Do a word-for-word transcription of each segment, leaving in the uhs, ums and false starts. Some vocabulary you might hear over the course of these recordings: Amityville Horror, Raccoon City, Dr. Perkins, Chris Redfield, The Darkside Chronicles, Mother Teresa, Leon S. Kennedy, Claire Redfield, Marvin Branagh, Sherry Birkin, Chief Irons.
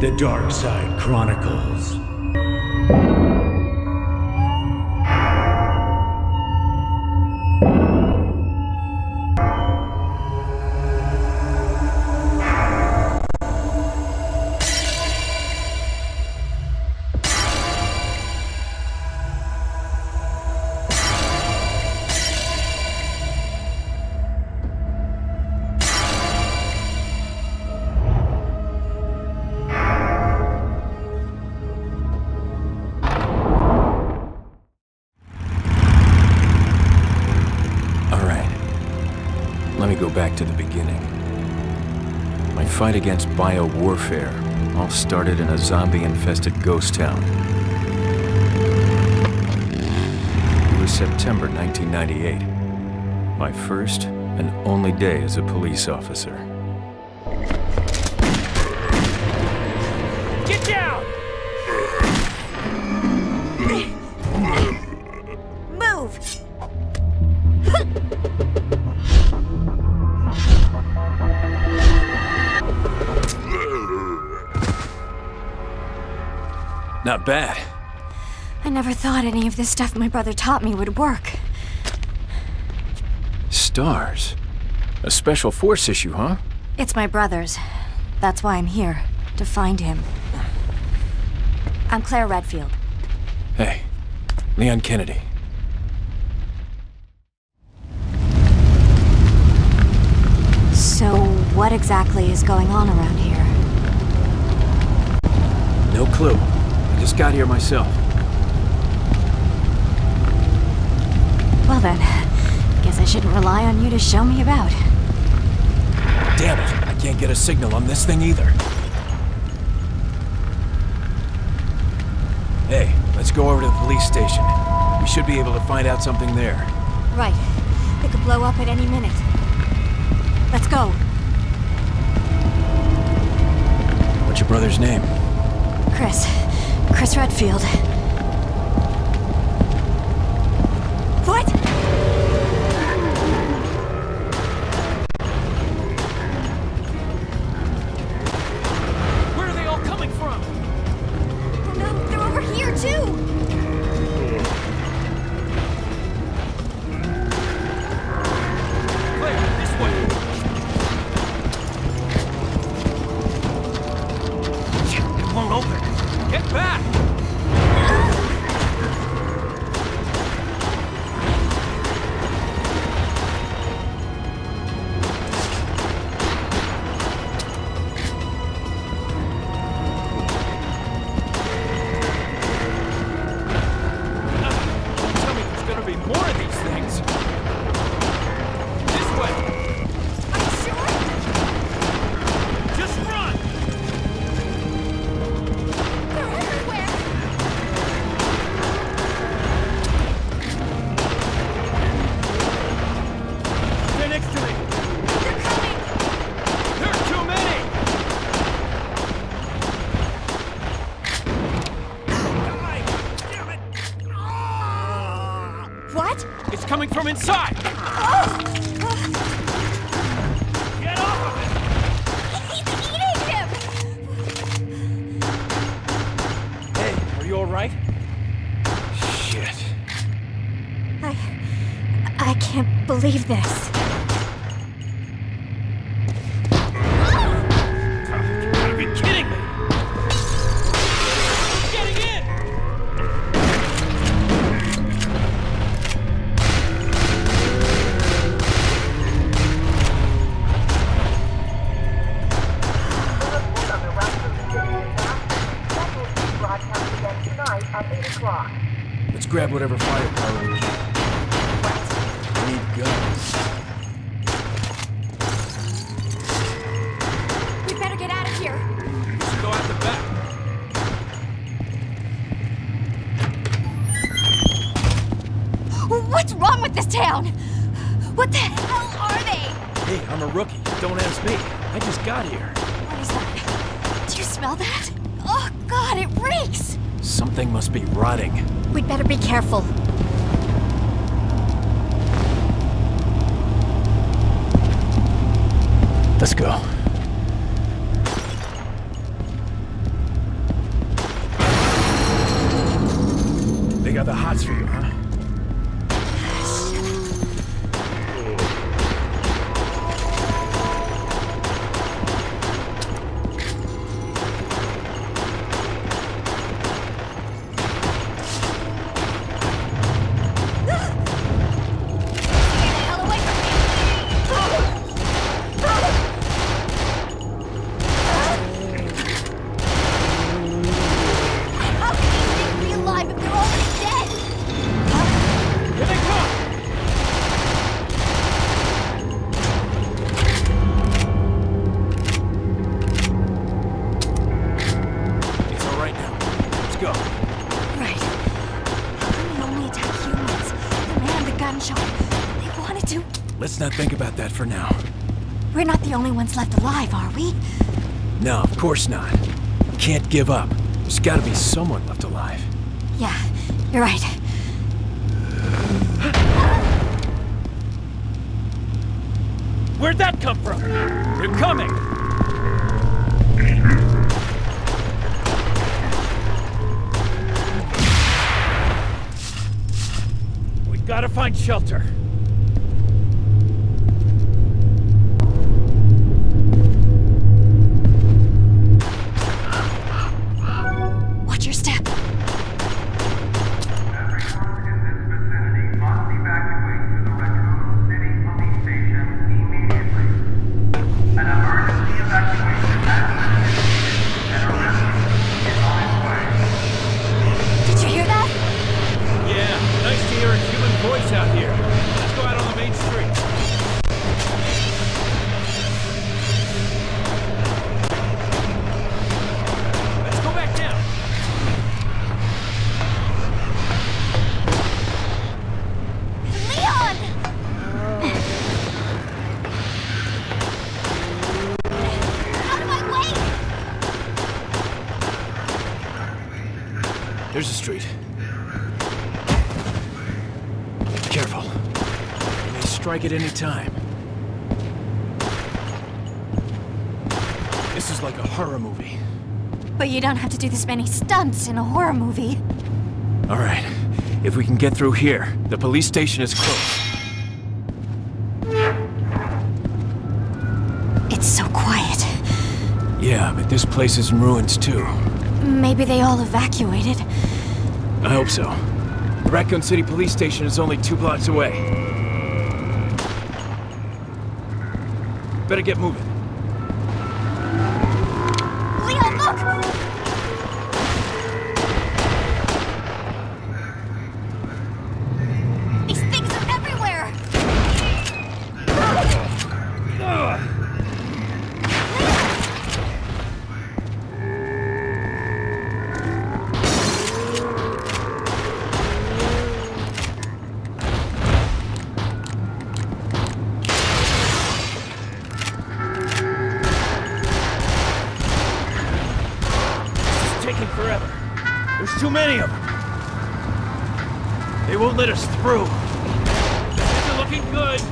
The Darkside Chronicles. Back to the beginning. My fight against bio-warfare all started in a zombie-infested ghost town. It was September nineteen ninety-eight, my first and only day as a police officer. Get down! Move! Not bad. I never thought any of this stuff my brother taught me would work. Stars? A special force issue, huh? It's my brother's. That's why I'm here, to find him. I'm Claire Redfield. Hey, Leon Kennedy. So, what exactly is going on around here? No clue. Just got here myself. Well then, guess I shouldn't rely on you to show me about. Damn it, I can't get a signal on this thing either. Hey, let's go over to the police station. We should be able to find out something there. Right. It could blow up at any minute. Let's go. What's your brother's name? Chris. Chris Redfield. What? Where are they all coming from? Oh no, they're over here too! Claire, this way! Coming from inside! Oh. Get off of him! He's eating him! Hey, are you alright? Shit. I... I can't believe this. Let's grab whatever firepower we need. We need guns. We better get out of here. We should go out the back. What's wrong with this town? What the hell are they? Hey, I'm a rookie. Don't ask me. I just got here. What is that? Do you smell that? Oh, God, it reeks! Something must be rotting. We'd better be careful. Let's go. odds for you, huh? Let's not think about that for now. We're not the only ones left alive, are we? No, of course not. Can't give up. There's gotta be someone left alive. Yeah, you're right. Where'd that come from? They're coming! We gotta find shelter. There's a street. Careful. They may strike at any time. This is like a horror movie. But you don't have to do this many stunts in a horror movie. All right. If we can get through here, the police station is close. It's so quiet. Yeah, but this place is in ruins too. Maybe they all evacuated. I hope so. The Raccoon City police station is only two blocks away. Better get moving. Leon, look! These things are everywhere! Ugh. Too many of them. They won't let us through. They're looking good.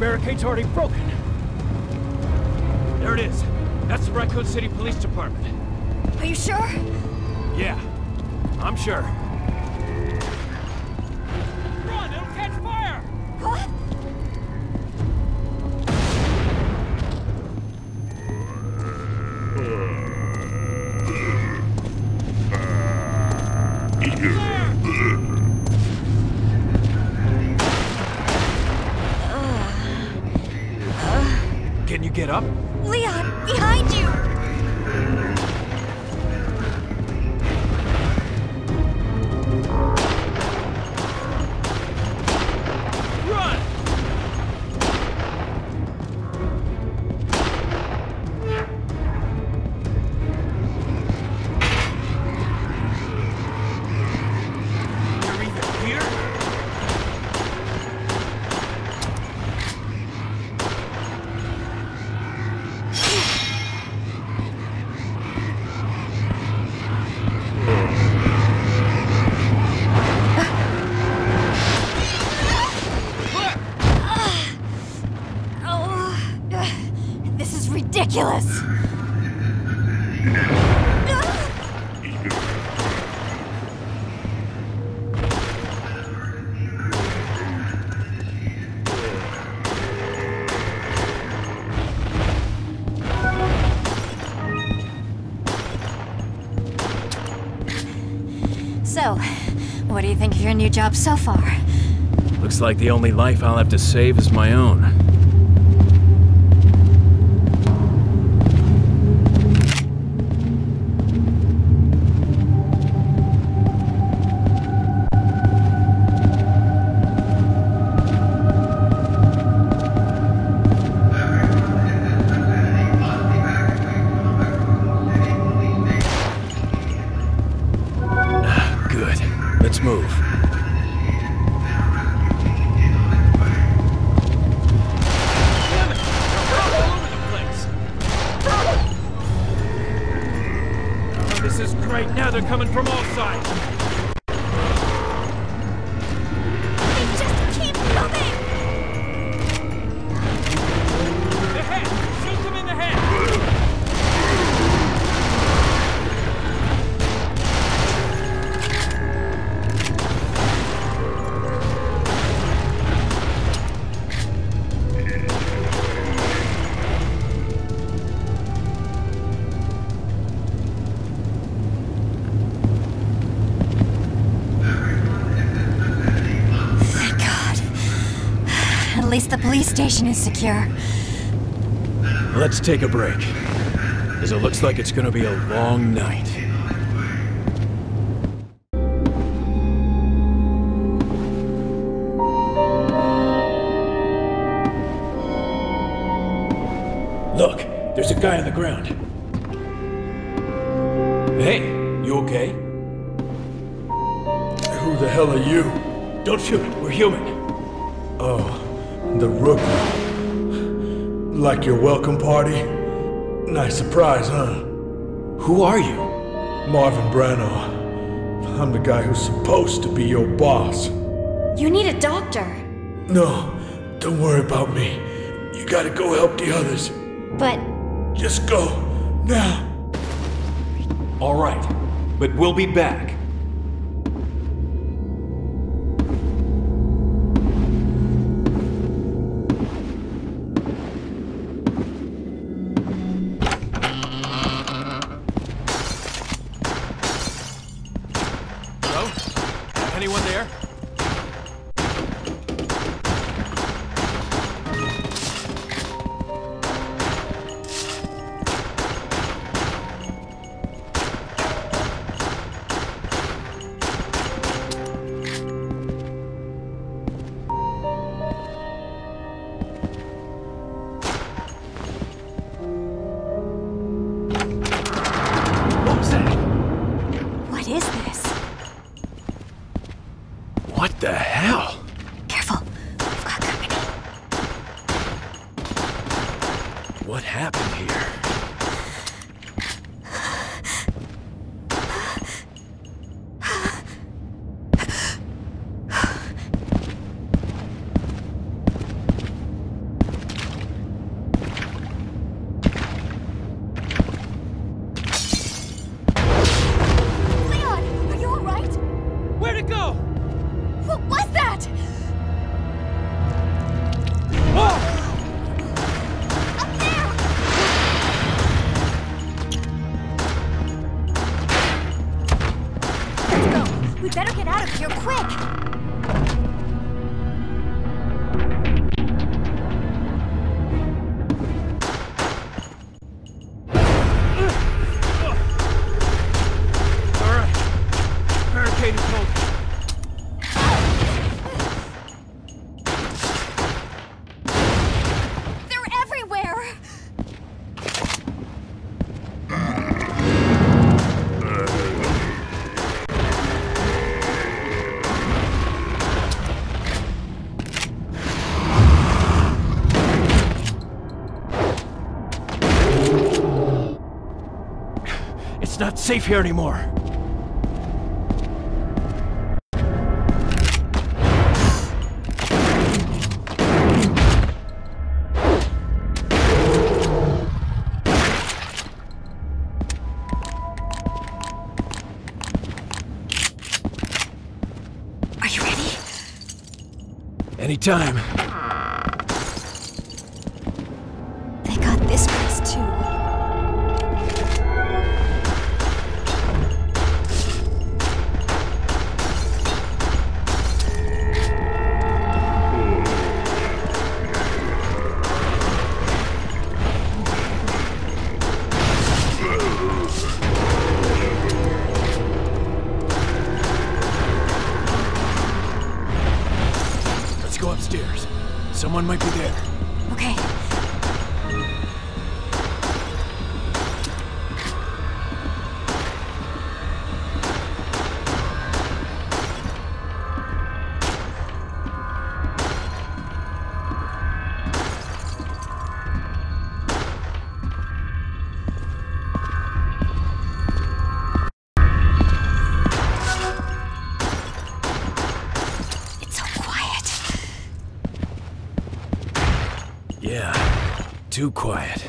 Barricade's already broken. There it is. That's the Raccoon City Police Department. Are you sure? Yeah, I'm sure. Run, it'll catch fire! What? Can you get up? Leon, behind you! Run! You're either here? ridiculous. So, what do you think of your new job so far? Looks like the only life I'll have to save is my own. Good. Let's move. Right now, they're coming from all sides. They just keep coming! The head! Shoot them in the At least the police station is secure. Let's take a break, because it looks like it's gonna be a long night. Look, there's a guy on the ground. Hey, you okay? Who the hell are you? Don't shoot, we're human. Oh. The Rook. Like your welcome party? Nice surprise, huh? Who are you? Marvin Branagh. I'm the guy who's supposed to be your boss. You need a doctor. No, don't worry about me. You gotta go help the others. But... Just go. Now. All right, but we'll be back. Anyone there? What the hell? Careful. I've got company. What happened here? Leon, are you all right? Where'd it go? What was that? Whoa! Up there! Let's go! We better get out of here quick! It's not safe here anymore. Anytime. They got this place too. Someone might be there. Okay. Too quiet.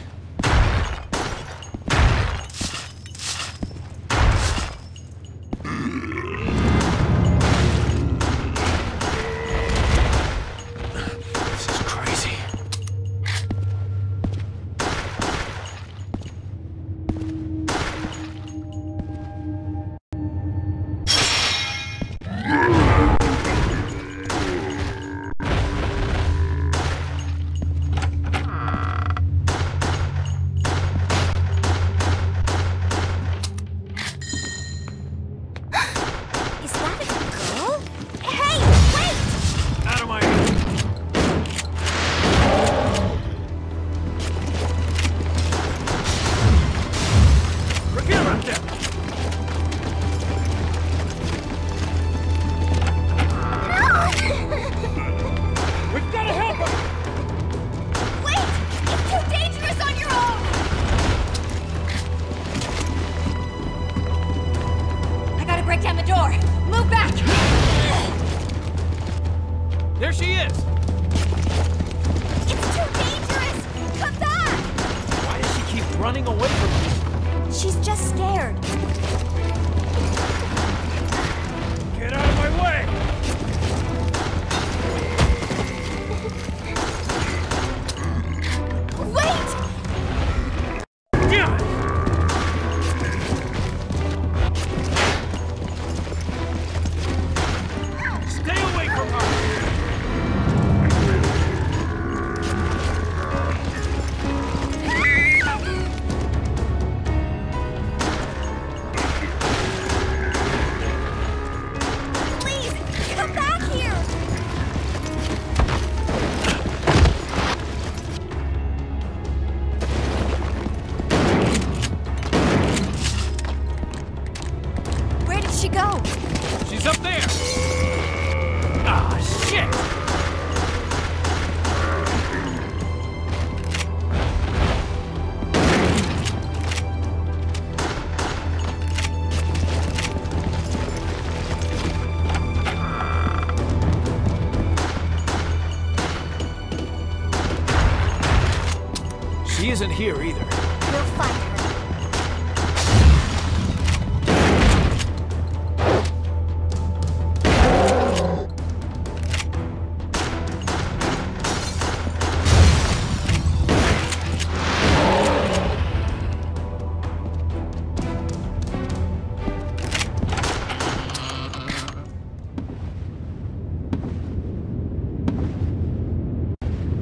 Isn't here either. You'll find her.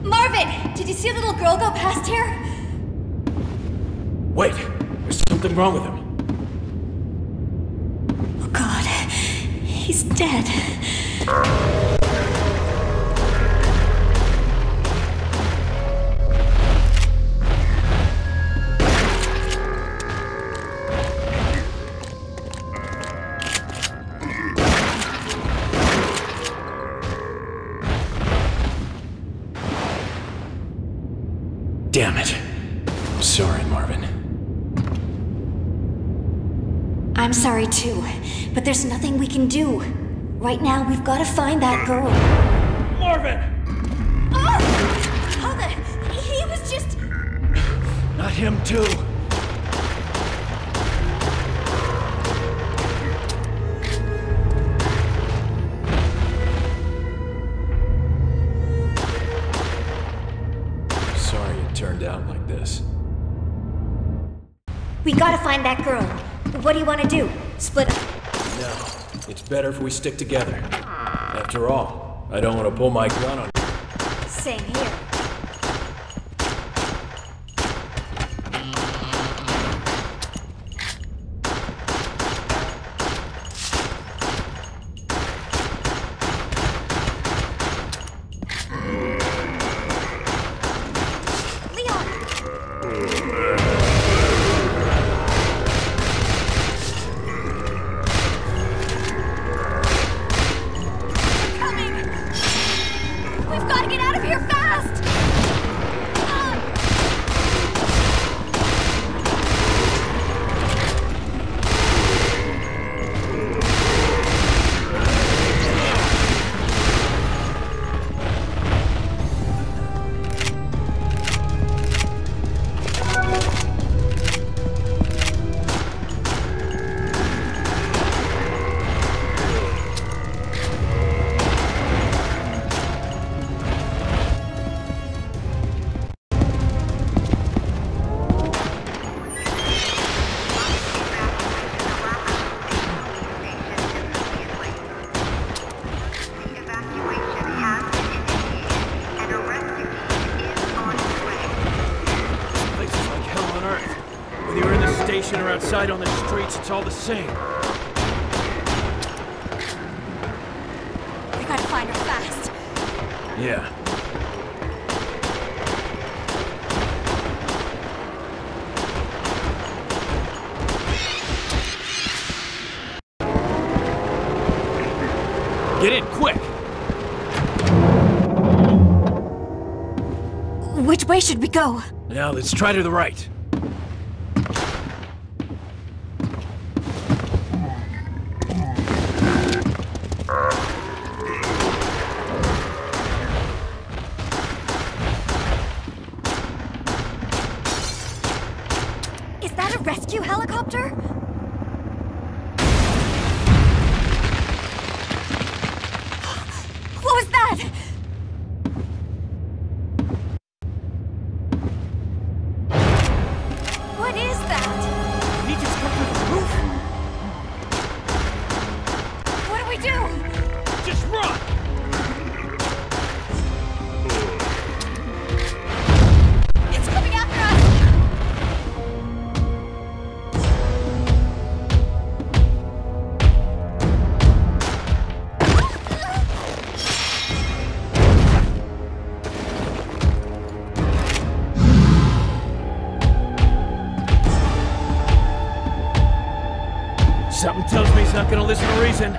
Marvin, did you see a little girl go past here? Wait, there's something wrong with him. Oh God, he's dead. Damn it. I'm sorry, Marvin. I'm sorry too, but there's nothing we can do. Right now, we've got to find that girl. Marvin! Oh! How the... He was just... Not him too. We gotta find that girl. What do you want to do? Split up? No. It's better if we stick together. After all, I don't want to pull my gun on you. Same here. Outside on the streets, it's all the same. We gotta find her fast. Yeah. Get in, quick! Which way should we go? Now let's try to the right. Something tells me he's not gonna listen to reason.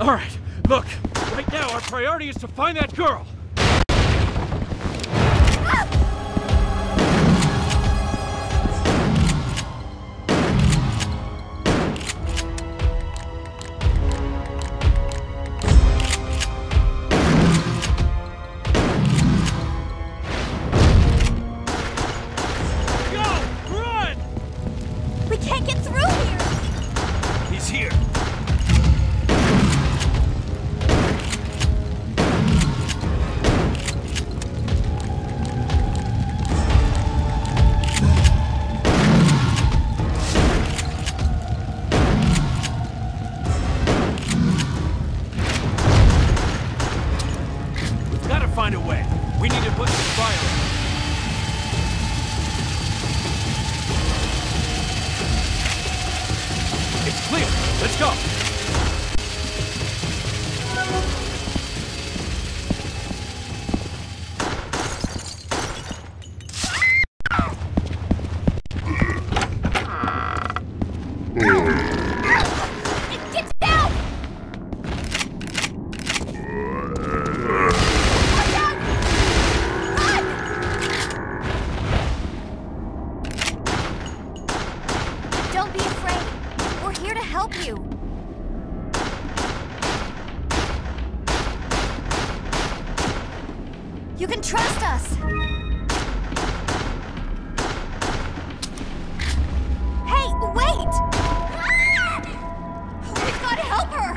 Alright, look, right now our priority is to find that girl! You can trust us! Hey, wait! Ah! We've got to help her!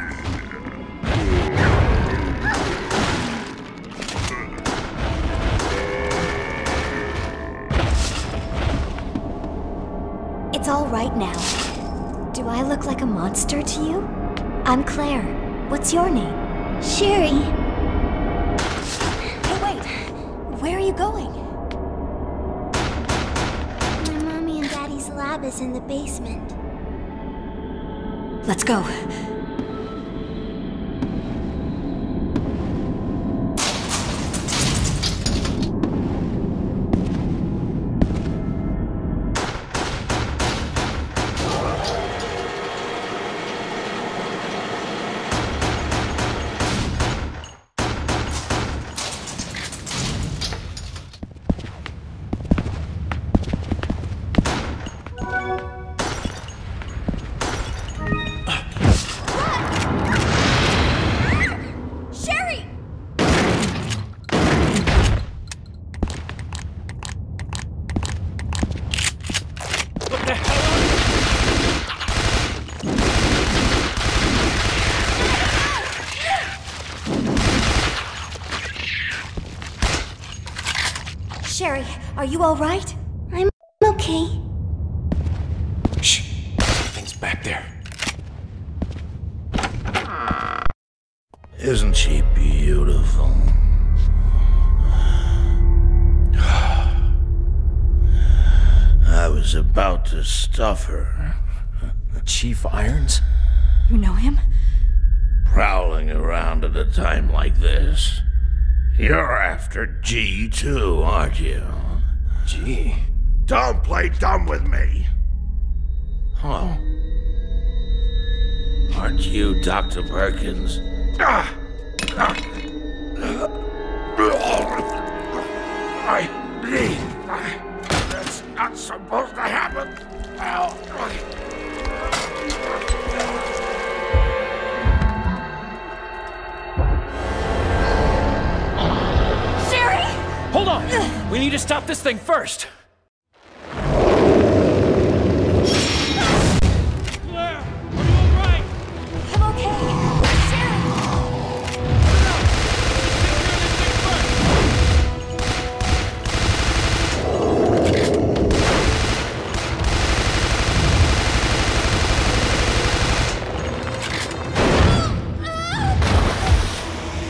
It's all right now. Do I look like a monster to you? I'm Claire. What's your name? Sherry. Hey, wait. Where are you going? My mommy and daddy's lab is in the basement. Let's go. Are you all right? I'm okay. Shh! Something's back there. Isn't she beautiful? I was about to stuff her. Chief Irons? You know him? Prowling around at a time like this. You're after G two, aren't you? Gee. Don't play dumb with me! Hello? Aren't you Doctor Perkins? I... That's not supposed to happen! Sherry! Hold on! We need to stop this thing first! Claire, are you alright? I'm okay. Sherry! Let's take care of this thing first!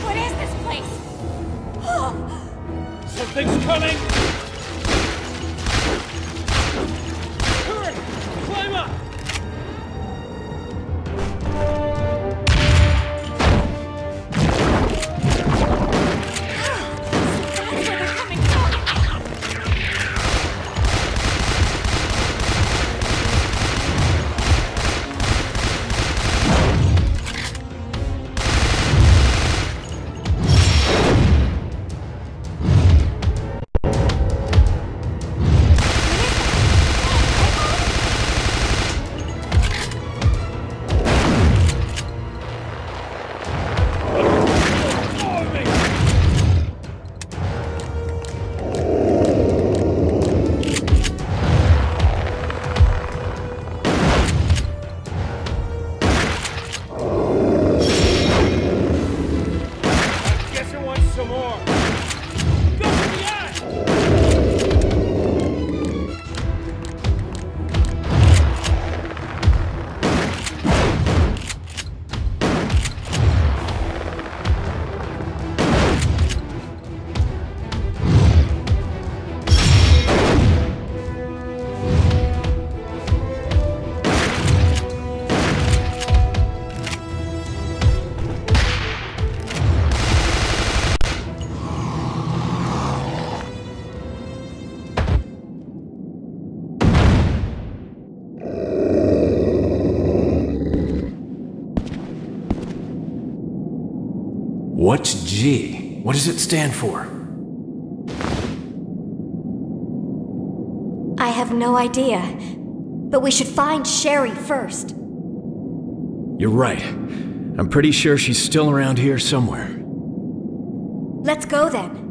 What is this place? Oh. Something's coming! Hurry! Climb up! That's where they're coming What's G? What does it stand for? I have no idea, but we should find Sherry first. You're right. I'm pretty sure she's still around here somewhere. Let's go then.